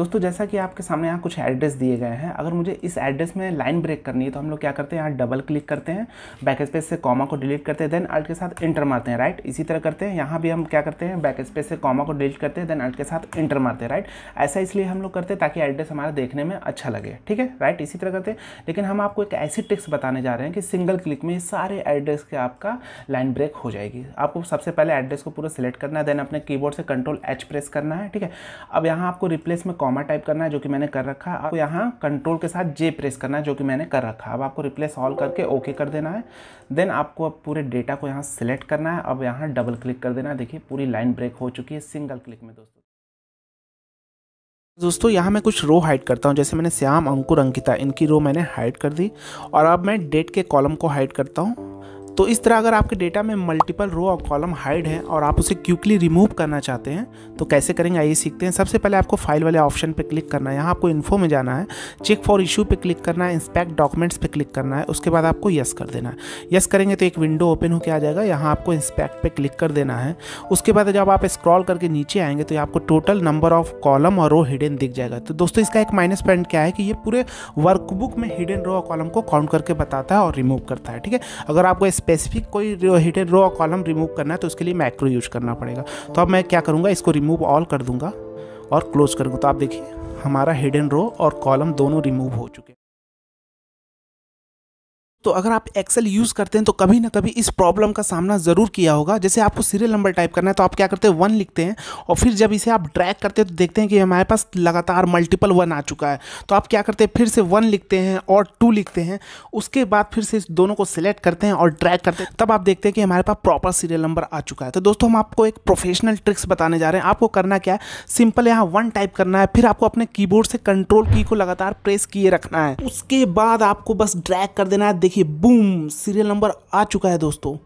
दोस्तों जैसा कि आपके सामने यहाँ कुछ एड्रेस दिए गए हैं, अगर मुझे इस एड्रेस में लाइन ब्रेक करनी है तो हम लोग क्या करते हैं, यहाँ डबल क्लिक करते हैं, बैक स्पेस से कॉमा को डिलीट करते हैं, देन अल्ट के साथ इंटर मारते हैं, राइट। इसी तरह करते हैं, यहाँ भी हम क्या करते हैं, बैक स्पेस से कॉमा को डिलीट करते हैं, देन अल्ट के साथ इंटर मारते हैं, राइट। ऐसा इसलिए हम लोग करते हैं ताकि एड्रेस हमारा देखने में अच्छा लगे, ठीक है, राइट। इसी तरह करते हैं, लेकिन हम आपको एक ऐसी टिप्स बताने जा रहे हैं कि सिंगल क्लिक में सारे एड्रेस के आपका लाइन ब्रेक हो जाएगी। आपको सबसे पहले एड्रेस को पूरा सिलेक्ट करना है, देन अपने कीबोर्ड से Ctrl H प्रेस करना है, ठीक है। अब यहाँ आपको रिप्लेस में कॉमा टाइप करना है जो कि मैंने कर रखा है, आपको यहाँ Ctrl के साथ J प्रेस करना है जो कि मैंने कर रखा है। अब आपको रिप्लेस ऑल करके ओके कर देना है, देन आपको अब पूरे डेटा को यहाँ सिलेक्ट करना है, अब यहाँ डबल क्लिक कर देना है। देखिए पूरी लाइन ब्रेक हो चुकी है सिंगल क्लिक में। दोस्तों यहाँ मैं कुछ रो हाइड करता हूँ, जैसे मैंने श्याम, अंकुर, अंकिता, इनकी रो मैंने हाइड कर दी, और अब मैं डेट के कॉलम को हाइड करता हूँ। तो इस तरह अगर आपके डेटा में मल्टीपल रो और कॉलम हाइड हैं और आप उसे क्विकली रिमूव करना चाहते हैं तो कैसे करेंगे, आइए सीखते हैं। सबसे पहले आपको फाइल वाले ऑप्शन पर क्लिक करना है, यहाँ आपको इन्फो में जाना है, चेक फॉर इशू पे क्लिक करना है, इंस्पेक्ट डॉक्यूमेंट्स पे क्लिक करना है, उसके बाद आपको यस कर देना है। यस करेंगे तो एक विंडो ओपन होकर आ जाएगा, यहाँ आपको इंस्पेक्ट पे क्लिक कर देना है। उसके बाद जब आप स्क्रॉल करके नीचे आएंगे तो आपको टोटल नंबर ऑफ कॉलम और रो हिडन दिख जाएगा। तो दोस्तों इसका एक माइनस पॉइंट क्या है कि ये पूरे वर्कबुक में हिडन रो और कॉलम को काउंट करके बताता है और रिमूव करता है, ठीक है। अगर आपको स्पेसिफिक कोई हिडन रो और कॉलम रिमूव करना है तो उसके लिए मैक्रो यूज करना पड़ेगा। तो अब मैं क्या करूंगा, इसको रिमूव ऑल कर दूंगा और क्लोज करूंगा, तो आप देखिए हमारा हिडन रो और कॉलम दोनों रिमूव हो चुके हैं। तो अगर आप एक्सेल यूज़ करते हैं तो कभी ना कभी इस प्रॉब्लम का सामना ज़रूर किया होगा। जैसे आपको सीरियल नंबर टाइप करना है तो आप क्या करते हैं, 1 लिखते हैं, और फिर जब इसे आप ड्रैग करते हैं तो देखते हैं कि हमारे पास लगातार मल्टीपल 1 आ चुका है। तो आप क्या करते हैं, फिर से 1 लिखते हैं और 2 लिखते हैं, उसके बाद फिर से दोनों को सिलेक्ट करते हैं और ड्रैग करते हैं, तब आप देखते हैं कि हमारे पास प्रॉपर सीरियल नंबर आ चुका है। तो दोस्तों हम आपको एक प्रोफेशनल ट्रिक्स बताने जा रहे हैं। आपको करना क्या है, सिंपल यहाँ 1 टाइप करना है, फिर आपको अपने कीबोर्ड से कंट्रोल की को लगातार प्रेस किए रखना है, उसके बाद आपको बस ड्रैग कर देना है। देखिए बूम, सीरियल नंबर आ चुका है। दोस्तों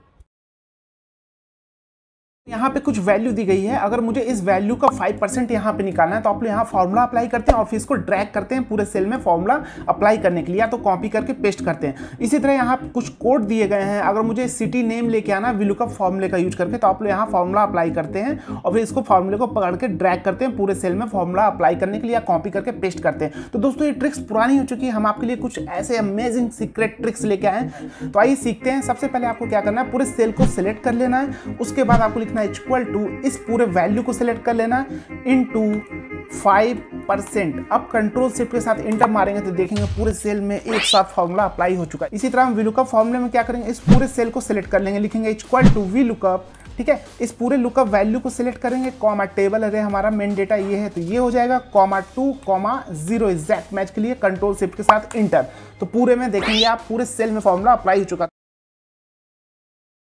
यहाँ पे कुछ वैल्यू दी गई है, अगर मुझे इस वैल्यू का 5% यहाँ पे निकालना है तो आप लोग यहाँ फॉर्मूला अप्लाई करते हैं और फिर इसको ड्रैग करते हैं पूरे सेल में फॉर्मूला अप्लाई करने के लिए, या तो कॉपी करके पेस्ट करते हैं। इसी तरह यहाँ कुछ कोड दिए गए हैं, अगर मुझे सिटी नेम लेके आना व्लूकअप फॉर्मूले का यूज करके, तो आप लोग यहाँ फॉर्मूला अप्लाई करते हैं और फिर इसको फॉर्मूले को पकड़ के ड्रैग करते हैं पूरे सेल में फॉर्मूला अप्लाई करने के लिए, या कॉपी करके पेस्ट करते हैं। तो दोस्तों ये ट्रिक्स पुरानी हो चुकी है, हम आपके लिए कुछ ऐसे अमेजिंग सीक्रेट ट्रिक्स लेके आए हैं, तो आइए सीखते हैं। सबसे पहले आपको क्या करना है, पूरे सेल को सिलेक्ट कर लेना है, उसके बाद आपको इक्वल टू इस पूरे वैल्यू को सिलेक्ट कर लेना इनटू 5%। अब कंट्रोल शिफ्ट के साथ इंटर मारेंगे तो देखेंगे पूरे सेल में एक साथ फॉर्मूला अप्लाई हो चुका है। इसी तरह हम व्लूकअप फॉर्मूले में क्या करेंगे, इस पूरे सेल को सिलेक्ट कर लेंगे, लिखेंगे इक्वल टू व्लूकअप, ठीक है। इस पूरे लुकअप वैल्यू को सिलेक्ट करेंगे, कॉमा टेबल अरे हमारा मेन डेटा ये है तो ये हो जाएगा, कॉमा 2,0 एग्जैक्ट मैच के लिए कंट्रोल शिफ्ट के साथ इंटर, तो पूरे में देखेंगे आप पूरे सेल में फॉर्मूला अप्लाई हो चुका है।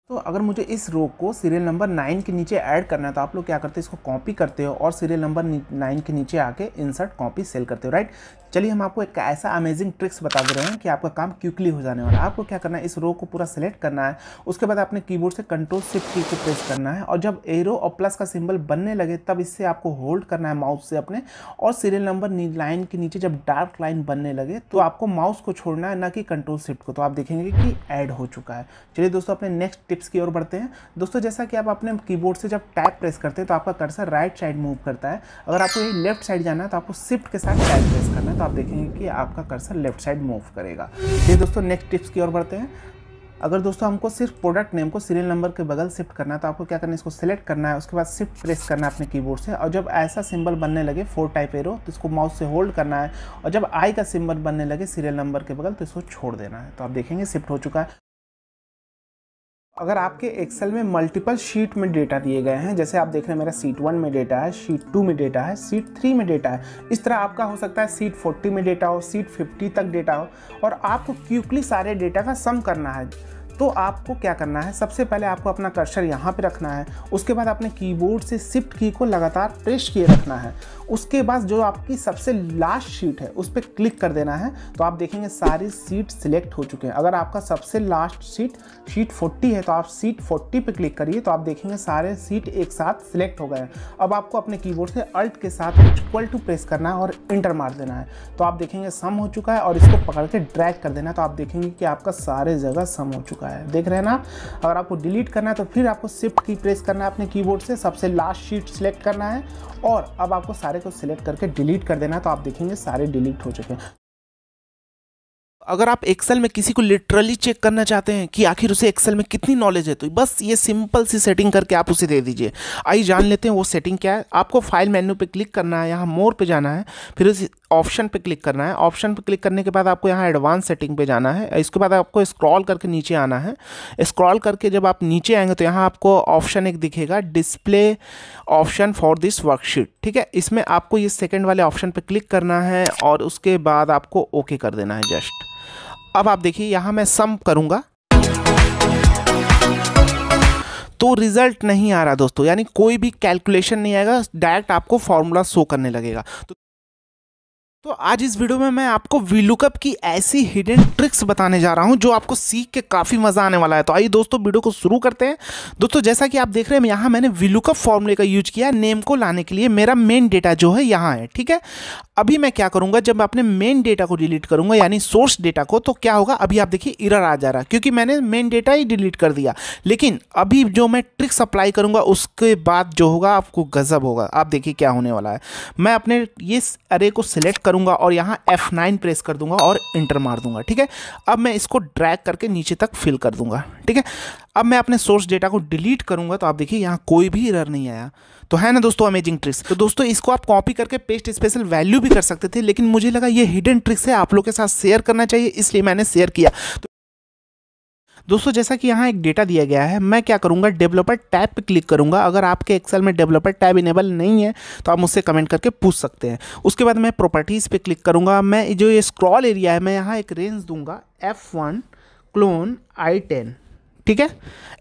तो अगर मुझे इस रो को सीरियल नंबर 9 के नीचे ऐड करना है तो आप लोग क्या करते हैं, इसको कॉपी करते हो और सीरियल नंबर 9 के नीचे आके इंसर्ट कॉपी सेल करते हो, राइट। चलिए हम आपको एक ऐसा अमेजिंग ट्रिक्स बता दे रहे हैं कि आपका काम क्विकली हो जाने वाला है। आपको क्या करना है, इस रो को पूरा सिलेक्ट करना है, उसके बाद अपने कीबोर्ड से कंट्रोल शिफ्ट की को प्रेस करना है, और जब एरो और प्लस का सिंबल बनने लगे तब इससे आपको होल्ड करना है माउस से अपने, और सीरियल नंबर 9 के नीचे जब डार्क लाइन बनने लगे तो आपको माउस को छोड़ना है, ना कि कंट्रोल शिफ्ट को, तो आप देखेंगे कि ऐड हो चुका है। चलिए दोस्तों अपने नेक्स्ट टिप्स की ओर बढ़ते हैं। दोस्तों जैसा कि आप अपने कीबोर्ड से जब टैब प्रेस करते हैं तो आपका कर्सर राइट साइड मूव करता है, अगर आपको ये लेफ्ट साइड जाना है तो आपको शिफ्ट के साथ टैब प्रेस करना है, तो आप देखेंगे कि आपका कर्सर लेफ्ट साइड मूव करेगा। ये दोस्तों नेक्स्ट टिप्स की ओर बढ़ते हैं। अगर दोस्तों हमको सिर्फ प्रोडक्ट नेम को सीरियल नंबर के बगल शिफ्ट करना है तो आपको क्या करना है, इसको सिलेक्ट करना है, उसके बाद शिफ्ट प्रेस करना है अपने कीबोर्ड से, और जब ऐसा सिंबल बनने लगे 4 टाइप एरो तो इसको माउस से होल्ड करना है, और जब आई का सिंबल बनने लगे सीरियल नंबर के बगल तो इसको छोड़ देना है, तो आप देखेंगे शिफ्ट हो चुका है। अगर आपके एक्सेल में मल्टीपल शीट में डेटा दिए गए हैं, जैसे आप देख रहे हैं मेरा शीट 1 में डेटा है, शीट 2 में डेटा है, शीट 3 में डेटा है, इस तरह आपका हो सकता है शीट 40 में डेटा हो, शीट 50 तक डेटा हो, और आपको क्विकली सारे डेटा का सम करना है। तो आपको क्या करना है, सबसे पहले आपको अपना कर्सर यहाँ पे रखना है, उसके बाद अपने कीबोर्ड से शिफ्ट की को लगातार प्रेस किए रखना है, उसके बाद जो आपकी सबसे लास्ट शीट है उस पर क्लिक कर देना है, तो आप देखेंगे सारी शीट सिलेक्ट हो चुके हैं। अगर आपका सबसे लास्ट शीट 40 है तो आप शीट 40 पे क्लिक करिए, तो आप देखेंगे सारे शीट एक साथ सिलेक्ट हो गए हैं। अब आपको अपने कीबोर्ड से अल्ट के साथ इक्वल टू प्रेस करना है और इंटर मार देना है, तो आप देखेंगे सम हो चुका है, और इसको पकड़ के ड्रैग कर देना है, तो आप देखेंगे कि आपका सारे जगह सम हो चुका है। चुका है, देख रहे हैं ना। अगर आपको डिलीट करना है तो फिर आपको शिफ्ट की प्रेस करना है अपने कीबोर्ड से, सबसे लास्ट शीट सेलेक्ट करना है और अब आपको सारे को सिलेक्ट करके डिलीट कर देना है, तो आप देखेंगे सारे डिलीट हो चुके हैं। अगर आप एक्सेल में किसी को लिटरली चेक करना चाहते हैं कि आखिर उसे एक्सेल में कितनी नॉलेज है, तो बस ये सिंपल सी सेटिंग करके आप उसे दे दीजिए। आइए जान लेते हैं वो सेटिंग क्या है। आपको फाइल मेन्यू पे क्लिक करना है, यहाँ मोर पे जाना है, फिर उस ऑप्शन पे क्लिक करना है। ऑप्शन पे क्लिक करने के बाद आपको यहाँ एडवांस सेटिंग पे जाना है। इसके बाद आपको स्क्रॉल करके नीचे आना है। स्क्रॉल करके जब आप नीचे आएंगे तो यहाँ आपको ऑप्शन एक दिखेगा, display option for this worksheet, ठीक है। इसमें आपको ये सेकेंड वाले ऑप्शन पे क्लिक करना है और उसके बाद आपको ओके कर देना है जस्ट। अब आप देखिए यहाँ मैं सम करूँगा तो रिजल्ट नहीं आ रहा दोस्तों, यानी कोई भी कैलकुलेशन नहीं आएगा, डायरेक्ट आपको फॉर्मूला शो करने लगेगा। तो आज इस वीडियो में मैं आपको VLOOKUP की ऐसी हिडन ट्रिक्स बताने जा रहा हूं जो आपको सीख के काफ़ी मज़ा आने वाला है। तो आइए दोस्तों वीडियो को शुरू करते हैं। दोस्तों जैसा कि आप देख रहे हैं यहाँ मैंने VLOOKUP फॉर्मूले का यूज किया नेम को लाने के लिए। मेरा मेन डेटा जो है यहाँ है, ठीक है। अभी मैं क्या करूँगा, जब अपने मेन डेटा को डिलीट करूँगा यानी सोर्स डेटा को, तो क्या होगा, अभी आप देखिए एरर आ जा रहा है क्योंकि मैंने मेन डेटा ही डिलीट कर दिया। लेकिन अभी जो मैं ट्रिक्स अप्लाई करूँगा उसके बाद जो होगा आपको गजब होगा। आप देखिए क्या होने वाला है। मैं अपने ये अरे को सिलेक्ट करूंगा और यहाँ F9 प्रेस कर दूंगा और इंटर मार दूंगा, ठीक है। अब मैं इसको ड्रैग करके नीचे तक फिल कर दूंगा, ठीक है। अब मैं अपने सोर्स डेटा को डिलीट करूंगा तो आप देखिए यहाँ कोई भी एरर नहीं आया। तो है ना दोस्तों अमेजिंग ट्रिक्स। तो दोस्तों इसको आप कॉपी करके पेस्ट स्पेशल वैल्यू भी कर सकते थे, लेकिन मुझे लगा ये हिडन ट्रिक्स है, आप लोग के साथ शेयर करना चाहिए, इसलिए मैंने शेयर किया। दोस्तों जैसा कि यहाँ एक डेटा दिया गया है, मैं क्या करूँगा, डेवलपर टैब पे क्लिक करूँगा। अगर आपके एक्सेल में डेवलपर टैब इनेबल नहीं है तो आप मुझसे कमेंट करके पूछ सकते हैं। उसके बाद मैं प्रॉपर्टीज़ पे क्लिक करूँगा। मैं जो ये स्क्रॉल एरिया है मैं यहाँ एक रेंज दूंगा F1 क्लोन I10, ठीक है।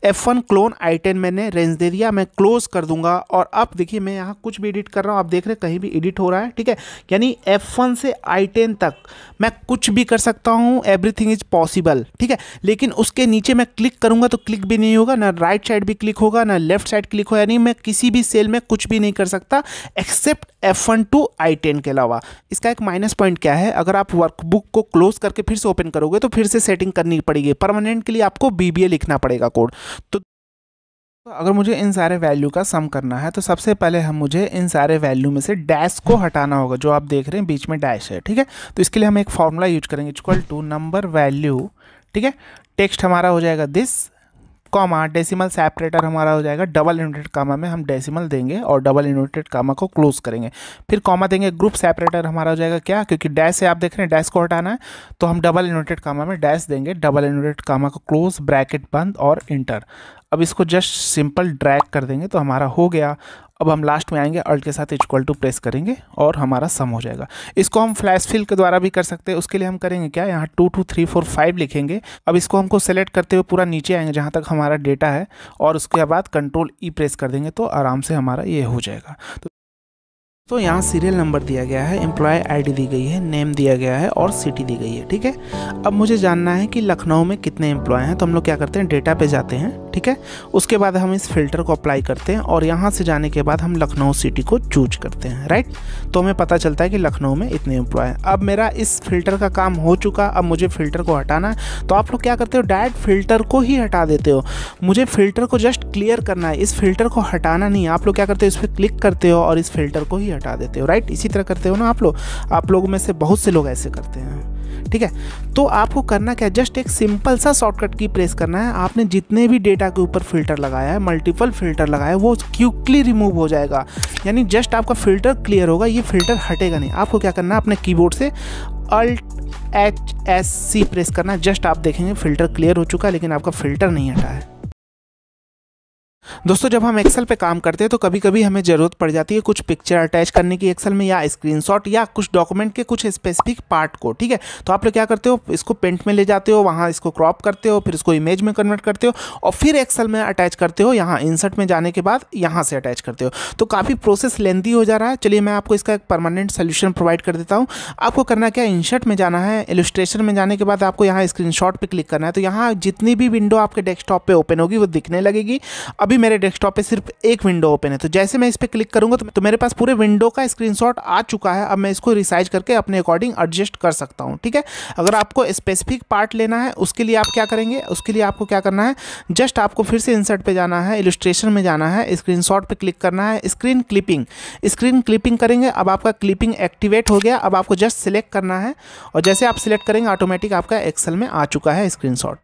F1 क्लोन I10 मैंने रेंज दे दिया, मैं क्लोज कर दूंगा। और अब देखिए मैं यहाँ कुछ भी एडिट कर रहा हूँ, आप देख रहे हैं कहीं भी एडिट हो रहा है, ठीक है। यानी F1 से I10 तक मैं कुछ भी कर सकता हूँ, एवरीथिंग इज पॉसिबल, ठीक है। लेकिन उसके नीचे मैं क्लिक करूँगा तो क्लिक भी नहीं होगा, ना राइट साइड भी क्लिक होगा ना लेफ्ट साइड क्लिक होगा, यानी मैं किसी भी सेल में कुछ भी नहीं कर सकता एक्सेप्ट F1 टू I10 के अलावा। इसका एक माइनस पॉइंट क्या है, अगर आप वर्कबुक को क्लोज करके फिर से ओपन करोगे तो फिर से सेटिंग करनी पड़ेगी परमानेंट के लिए, आपको BBA लिखना पड़ेगा कोड। तो अगर मुझे इन सारे वैल्यू का सम करना है तो सबसे पहले हम मुझे इन सारे वैल्यू में से डैश को हटाना होगा, जो आप देख रहे हैं बीच में डैश है, ठीक है। तो इसके लिए हम एक फॉर्मूला यूज करेंगे, इक्वल टू नंबर वैल्यू, ठीक है। टेक्स्ट हमारा हो जाएगा दिस कॉमा, डेसिमल सेपरेटर हमारा हो जाएगा डबल इनवर्टेड कॉमा में हम डेसिमल देंगे और डबल इनवर्टेड कॉमा को क्लोज करेंगे, फिर कॉमा देंगे। ग्रुप सेपरेटर हमारा हो जाएगा क्या, क्योंकि डैश से आप देख रहे हैं डैश को हटाना है तो हम डबल इनवर्टेड कॉमा में डैश देंगे, डबल इनवर्टेड कॉमा को क्लोज, ब्रैकेट बंद और इंटर। अब इसको जस्ट सिंपल ड्रैग कर देंगे तो हमारा हो गया। अब हम लास्ट में आएंगे, अल्ट के साथ इक्वल टू प्रेस करेंगे और हमारा सम हो जाएगा। इसको हम फ्लैश फिल के द्वारा भी कर सकते हैं। उसके लिए हम करेंगे क्या, यहाँ 2 2 3 4 5 लिखेंगे। अब इसको हमको सेलेक्ट करते हुए पूरा नीचे आएंगे जहाँ तक हमारा डेटा है और उसके बाद कंट्रोल ई प्रेस कर देंगे तो आराम से हमारा ये हो जाएगा। तो यहाँ सीरियल नंबर दिया गया है, एम्प्लॉय आईडी दी गई है, नेम दिया गया है और सिटी दी गई है, ठीक है। अब मुझे जानना है कि लखनऊ में कितने एम्प्लॉय हैं, तो हम लोग क्या करते हैं डेटा पे जाते हैं, ठीक है। उसके बाद हम इस फिल्टर को अप्लाई करते हैं और यहाँ से जाने के बाद हम लखनऊ सिटी को चूज करते हैं, राइट। तो हमें पता चलता है कि लखनऊ में इतने एम्प्लॉय हैं। अब मेरा इस फिल्टर का काम हो चुका। अब मुझे फिल्टर को हटाना है तो आप लोग क्या करते हो, डायरेक्ट फिल्टर को ही हटा देते हो। मुझे फिल्टर को जस्ट क्लियर करना है, इस फिल्टर को हटाना नहीं है। आप लोग क्या करते हो, इस पर क्लिक करते हो और इस फिल्टर को ही हटा देते हो, राइट। इसी तरह करते हो ना आप लोग, आप लोगों में से बहुत से लोग ऐसे करते हैं, ठीक है। तो आपको करना क्या है, जस्ट एक सिंपल सा शॉर्टकट की प्रेस करना है। आपने जितने भी डेटा के ऊपर फिल्टर लगाया है, मल्टीपल फिल्टर लगाया है, वो क्विकली रिमूव हो जाएगा, यानी जस्ट आपका फिल्टर क्लियर होगा, ये फिल्टर हटेगा नहीं। आपको क्या करना है, अपने कीबोर्ड से Alt+H+C प्रेस करना है, जस्ट आप देखेंगे फिल्टर क्लियर हो चुका लेकिन आपका फिल्टर नहीं हटा है। दोस्तों जब हम एक्सेल पे काम करते हैं तो कभी कभी हमें ज़रूरत पड़ जाती है कुछ पिक्चर अटैच करने की एक्सेल में, या स्क्रीनशॉट या कुछ डॉक्यूमेंट के कुछ स्पेसिफिक पार्ट को, ठीक है। तो आप लोग क्या करते हो, इसको पेंट में ले जाते हो, वहाँ इसको क्रॉप करते हो, फिर इसको इमेज में कन्वर्ट करते हो और फिर एक्सेल में अटैच करते हो। यहाँ इंसर्ट में जाने के बाद यहाँ से अटैच करते हो, तो काफ़ी प्रोसेस लेंथी हो जा रहा है। चलिए मैं आपको इसका एक परमानेंट सोल्यूशन प्रोवाइड कर देता हूँ। आपको करना क्या, इंसर्ट में जाना है, इलस्ट्रेशन में जाने के बाद आपको यहाँ स्क्रीनशॉट पर क्लिक करना है। तो यहाँ जितनी भी विंडो आपके डेस्कटॉप पर ओपन होगी वो दिखने लगेगी। अभी अभी मेरे डेस्कटॉप पे सिर्फ एक विंडो ओपन है। तो जैसे मैं इस पर क्लिक करूंगा तो मेरे पास पूरे विंडो का स्क्रीनशॉट आ चुका है। अब मैं इसको रिसाइज करके अपने अकॉर्डिंग एडजस्ट कर सकता हूँ। ठीक है, अगर आपको स्पेसिफिक पार्ट लेना है उसके लिए आप क्या करेंगे, उसके लिए आपको क्या करना है, जस्ट आपको फिर से इंसर्ट पे जाना है, इलस्ट्रेशन में जाना है, स्क्रीनशॉट पे क्लिक करना है, स्क्रीन क्लिपिंग करेंगे। अब आपका क्लिपिंग एक्टिवेट हो गया। अब आपको जस्ट सिलेक्ट करना है और जैसे आप सिलेक्ट करेंगे ऑटोमेटिक आपका एक्सेल में आ चुका है स्क्रीनशॉट।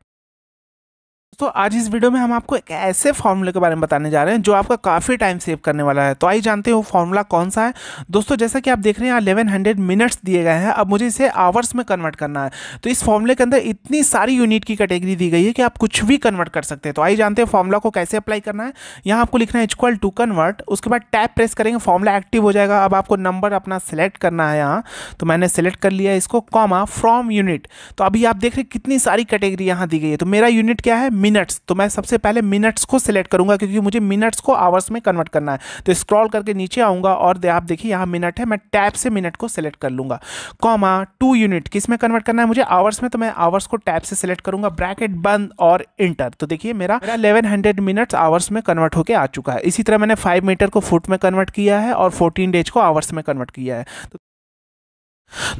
तो आज इस वीडियो में हम आपको एक ऐसे फॉर्मूले के बारे में बताने जा रहे हैं जो आपका काफ़ी टाइम सेव करने वाला है। तो आइए जानते हैं वो फॉर्मूला कौन सा है। दोस्तों जैसा कि आप देख रहे हैं यहाँ 1100 मिनट्स दिए गए हैं। अब मुझे इसे आवर्स में कन्वर्ट करना है। तो इस फॉर्मूले के अंदर इतनी सारी यूनिट की कैटेगरी दी गई है कि आप कुछ भी कन्वर्ट कर सकते हैं। तो आइए जानते हैं फॉर्मूला को कैसे अप्लाई करना है। यहाँ आपको लिखना है इक्वल टू कन्वर्ट, उसके बाद टैप प्रेस करेंगे, फॉर्मूला एक्टिव हो जाएगा। अब आपको नंबर अपना सेलेक्ट करना है। यहाँ तो मैंने सेलेक्ट कर लिया इसको, कॉमा फ्रॉम यूनिट। तो अभी आप देख रहे हैं कितनी सारी कैटेगरी यहाँ दी गई है। तो मेरा यूनिट क्या है, मिनट्स। तो मैं सबसे पहले मिनट्स को सिलेक्ट करूंगा क्योंकि मुझे मिनट्स को आवर्स में कन्वर्ट करना है। तो स्क्रॉल करके नीचे आऊंगा और आप देखिए यहाँ मिनट है, मैं टैब से मिनट को सिलेक्ट कर लूंगा। कॉमा टू यूनिट किस में कन्वर्ट करना है मुझे, आवर्स में। तो मैं आवर्स को टैब से सिलेक्ट करूंगा, ब्रैकेट बंद और इंटर। तो देखिए मेरा 1100 मिनट्स आवर्स में कन्वर्ट होकर आ चुका है। इसी तरह मैंने 5 मीटर को फुट में कन्वर्ट किया है और 14 डेज को आवर्स में कन्वर्ट किया है। तो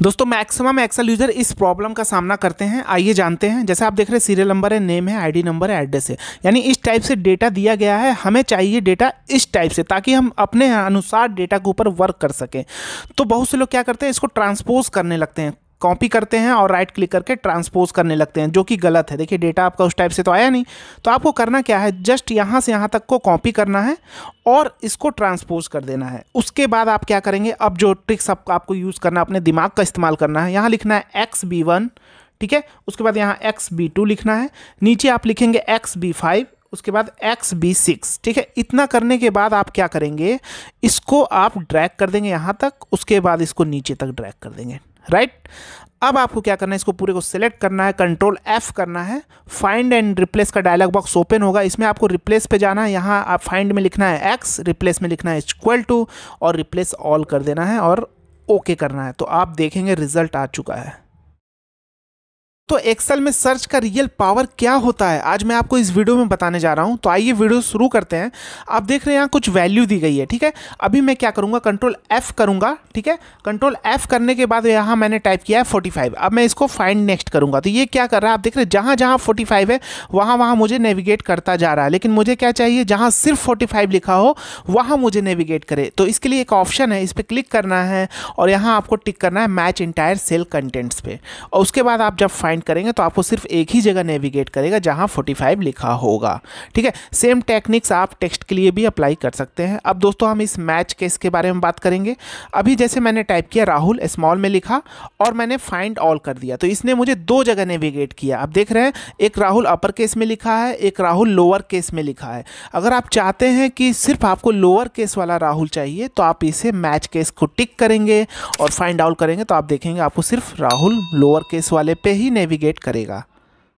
दोस्तों मैक्सिमम एक्सेल यूजर इस प्रॉब्लम का सामना करते हैं। आइए जानते हैं। जैसे आप देख रहे हैं सीरियल नंबर है, नेम है, आईडी नंबर है, एड्रेस है, यानी इस टाइप से डेटा दिया गया है। हमें चाहिए डेटा इस टाइप से ताकि हम अपने अनुसार डेटा के ऊपर वर्क कर सकें। तो बहुत से लोग क्या करते हैं, इसको ट्रांसपोज करने लगते हैं, कॉपी करते हैं और राइट क्लिक करके ट्रांसपोज करने लगते हैं, जो कि गलत है। देखिए डेटा आपका उस टाइप से तो आया नहीं। तो आपको करना क्या है, जस्ट यहाँ से यहाँ तक को कॉपी करना है और इसको ट्रांसपोज कर देना है। उसके बाद आप क्या करेंगे, अब जो ट्रिक्स आपको यूज़ करना, अपने दिमाग का इस्तेमाल करना है। यहाँ लिखना है XB1, ठीक है, उसके बाद यहाँ XB2 लिखना है, नीचे आप लिखेंगे XB5, उसके बाद XB6, ठीक है। इतना करने के बाद आप क्या करेंगे, इसको आप ड्रैग कर देंगे यहाँ तक, उसके बाद इसको नीचे तक ड्रैग कर देंगे, राइट। अब आपको क्या करना है, इसको पूरे को सिलेक्ट करना है, Ctrl+F करना है, फाइंड एंड रिप्लेस का डायलॉग बॉक्स ओपन होगा। इसमें आपको रिप्लेस पे जाना है। यहाँ आप फाइंड में लिखना है X, रिप्लेस में लिखना है इक्वल टू और रिप्लेस ऑल कर देना है और ओके करना है। तो आप देखेंगे रिजल्ट आ चुका है। तो एक्सेल में सर्च का रियल पावर क्या होता है, आज मैं आपको इस वीडियो में बताने जा रहा हूं। तो आइए वीडियो शुरू करते हैं। आप देख रहे हैं यहाँ कुछ वैल्यू दी गई है, ठीक है। अभी मैं क्या करूंगा, Ctrl+F करूंगा, ठीक है। Ctrl+F करने के बाद यहाँ मैंने टाइप किया है 45। अब मैं इसको फाइंड नेक्स्ट करूंगा। तो ये क्या कर रहा है, आप देख रहे हैं जहाँ जहाँ 45 है वहाँ वहाँ मुझे नेविगेट करता जा रहा है। लेकिन मुझे क्या चाहिए, जहाँ सिर्फ 45 लिखा हो वहाँ मुझे नेविगेट करे। तो इसके लिए एक ऑप्शन है, इस पर क्लिक करना है और यहाँ आपको टिक करना है मैच इंटायर सेल कंटेंट्स पे। और उसके बाद आप जब फाइंड करेंगे तो आपको सिर्फ एक ही जगह नेविगेट करेगा जहां 45 लिखा होगा, ठीक है। सेम टेक्निक्स आप टेक्स्ट के लिए भी अप्लाई कर सकते हैं। अब दोस्तों हम इस मैच केस के बारे में बात करेंगे। अभी जैसे मैंने टाइप किया राहुल, स्मॉल में लिखा और मैंने फाइंड ऑल कर दिया, तो इसने मुझे दो जगह नेविगेट किया। आप देख रहे हैं एक राहुल अपर केस में लिखा है, एक राहुल लोअर केस में लिखा है। अगर आप चाहते हैं कि सिर्फ आपको लोअर केस वाला राहुल चाहिए तो आप इसे मैच केस को टिक करेंगे और फाइंड आउट करेंगे। तो आप देखेंगे आपको सिर्फ राहुल लोअर केस वाले पे ही नेविगेट करेगा।